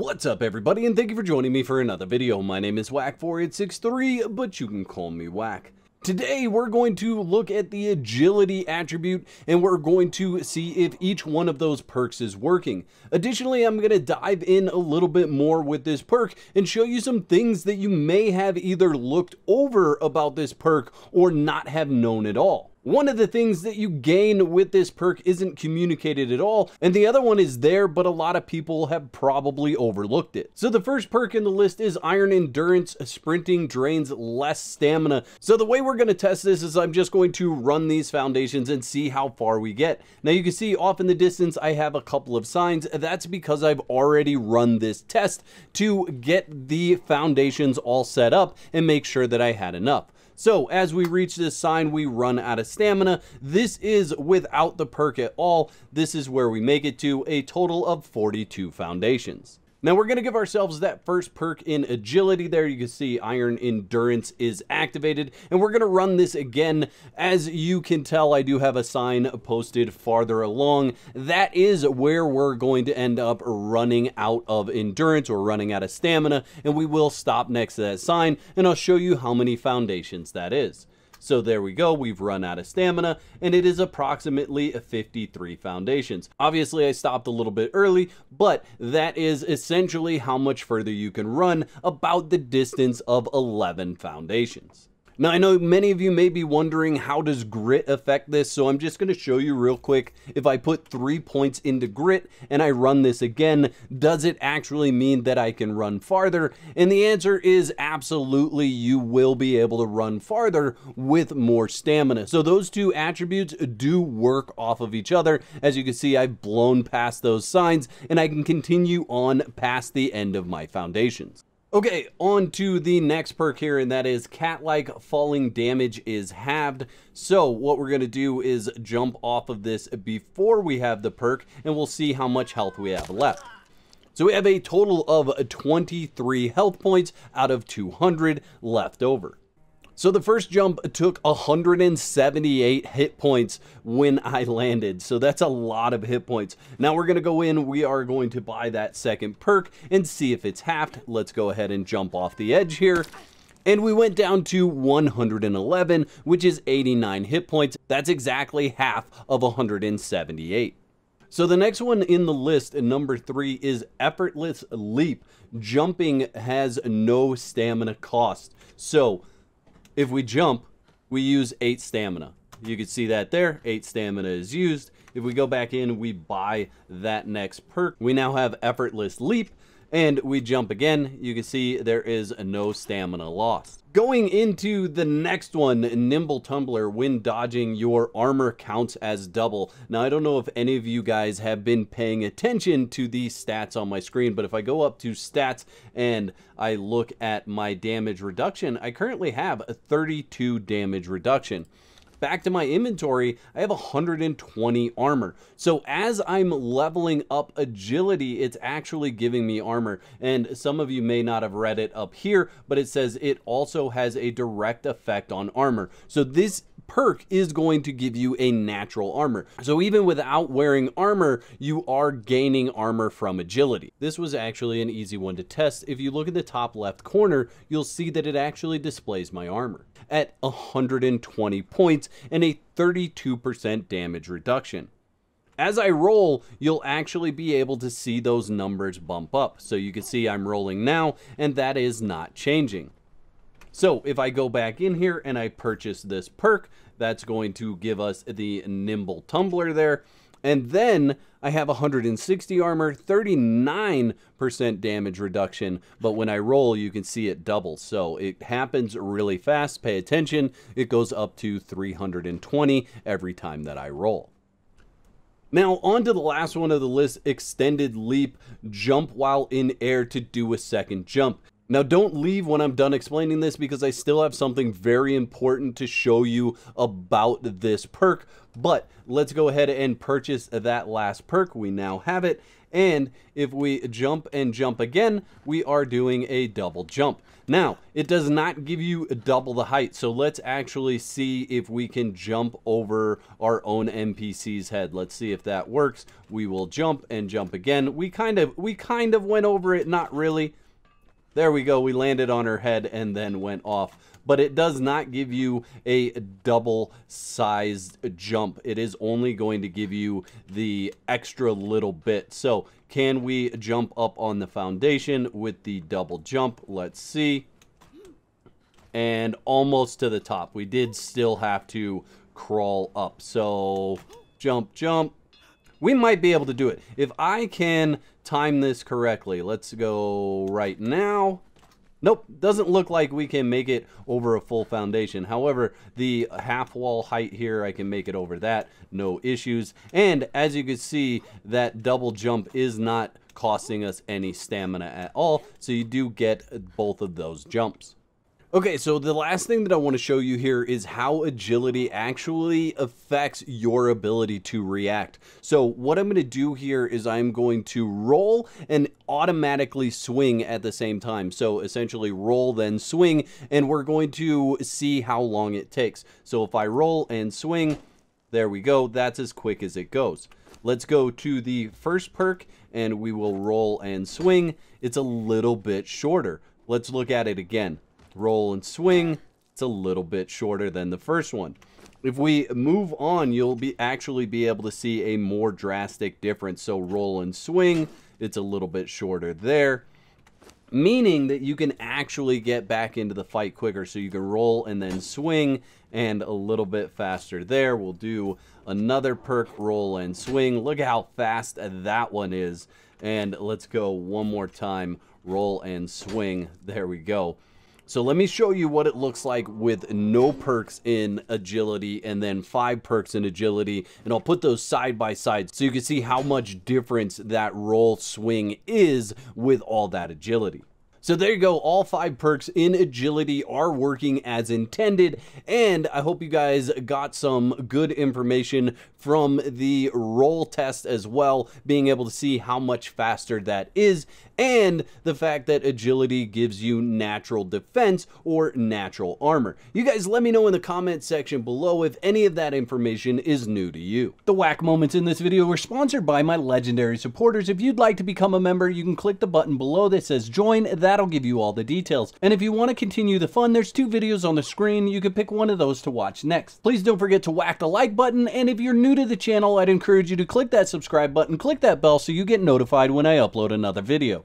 What's up, everybody, and thank you for joining me for another video. My name is wak4863, but you can call me Whack. Today we're going to look at the agility attribute and we're going to see if each one of those perks is working. Additionally, I'm going to dive in a little bit more with this perk and show you some things that you may have either looked over about this perk or not have known at all. One of the things that you gain with this perk isn't communicated at all, and the other one is there, but a lot of people have probably overlooked it. So the first perk in the list is Iron Endurance. Sprinting drains less stamina. So the way we're going to test this is I'm just going to run these foundations and see how far we get. Now you can see off in the distance I have a couple of signs. That's because I've already run this test to get the foundations all set up and make sure that I had enough. So as we reach this sign, we run out of stamina. This is without the perk at all. This is where we make it to a total of 42 foundations. Now we're going to give ourselves that first perk in agility. There you can see Iron Endurance is activated, and we're going to run this again. As you can tell, I do have a sign posted farther along. That is where we're going to end up running out of endurance or running out of stamina, and we will stop next to that sign, and I'll show you how many foundations that is. So there we go, we've run out of stamina, and it is approximately 53 foundations. Obviously, I stopped a little bit early, but that is essentially how much further you can run, about the distance of 11 foundations. Now, I know many of you may be wondering, how does grit affect this? So I'm just going to show you real quick. If I put 3 points into grit and I run this again, does it actually mean that I can run farther? And the answer is absolutely, you will be able to run farther with more stamina. So those two attributes do work off of each other. As you can see, I've blown past those signs and I can continue on past the end of my foundations. Okay, on to the next perk here, and that is cat-like. Falling damage is halved. So what we're going to do is jump off of this before we have the perk, and we'll see how much health we have left. So we have a total of 23 health points out of 200 left over. So the first jump took 178 hit points when I landed. So that's a lot of hit points. Now we're going to go in. We are going to buy that second perk and see if it's halved. Let's go ahead and jump off the edge here. And we went down to 111, which is 89 hit points. That's exactly half of 178. So the next one in the list, number 3, is Effortless Leap. Jumping has no stamina cost. So if we jump, we use 8 stamina. You can see that there, 8 stamina is used. If we go back in, we buy that next perk. We now have Effortless Leap, and we jump again. You can see there is no stamina lost. Going into the next one, Nimble Tumbler. When dodging, your armor counts as double. Now, I don't know if any of you guys have been paying attention to these stats on my screen, but if I go up to stats and I look at my damage reduction, I currently have a 32 damage reduction. Back to my inventory, I have 120 armor. So as I'm leveling up agility, it's actually giving me armor. And some of you may not have read it up here, but it says it also has a direct effect on armor. So this perk is going to give you a natural armor. So even without wearing armor, you are gaining armor from agility. This was actually an easy one to test. If you look at the top left corner, you'll see that it actually displays my armor at 120 points and a 32% damage reduction. As I roll, you'll actually be able to see those numbers bump up. So you can see I'm rolling now, and that is not changing. So if I go back in here and I purchase this perk, that's going to give us the Nimble Tumbler there. And then I have 160 armor, 39% damage reduction. But when I roll, you can see it doubles. So it happens really fast. Pay attention. It goes up to 320 every time that I roll. Now, on to the last one of the list, Extended Leap. Jump while in air to do a second jump. Now, don't leave when I'm done explaining this, because I still have something very important to show you about this perk. But let's go ahead and purchase that last perk. We now have it, And if we jump and jump again, we are doing a double jump. Now, it does not give you double the height, so let's actually see if we can jump over our own NPC's head. Let's see if that works. We will jump and jump again. We kind of went over it, not really. There we go, we landed on her head and then went off. But it does not give you a double-sized jump. It is only going to give you the extra little bit. So can we jump up on the foundation with the double jump? Let's see. And almost to the top. We did still have to crawl up. So jump, jump. We might be able to do it. If I can time this correctly, let's go right now. Nope, doesn't look like we can make it over a full foundation. However, the half wall height here, I can make it over that, no issues. And as you can see, that double jump is not costing us any stamina at all. So you do get both of those jumps. Okay, so the last thing that I want to show you here is how agility actually affects your ability to react. So what I'm going to do here is I'm going to roll and automatically swing at the same time. So essentially roll then swing, and we're going to see how long it takes. So if I roll and swing, there we go. That's as quick as it goes. Let's go to the first perk and we will roll and swing. It's a little bit shorter. Let's look at it again. Roll and swing, it's a little bit shorter than the first one. If we move on, you'll actually be able to see a more drastic difference. So roll and swing, it's a little bit shorter there, meaning that you can actually get back into the fight quicker. So you can roll and then swing, and a little bit faster there. We'll do another perk, roll and swing. Look how fast that one is. And let's go one more time, roll and swing. There we go. So let me show you what it looks like with no perks in agility and then 5 perks in agility. And I'll put those side by side so you can see how much difference that roll swing is with all that agility. So there you go. All 5 perks in agility are working as intended. And I hope you guys got some good information from the roll test as well, being able to see how much faster that is, and the fact that agility gives you natural defense or natural armor. You guys let me know in the comment section below if any of that information is new to you. The whack moments in this video were sponsored by my legendary supporters. If you'd like to become a member, you can click the button below that says join. That'll give you all the details. And if you want to continue the fun, there's 2 videos on the screen. You can pick one of those to watch next. Please don't forget to whack the like button. And if you're new to the channel, I'd encourage you to click that subscribe button, click that bell so you get notified when I upload another video.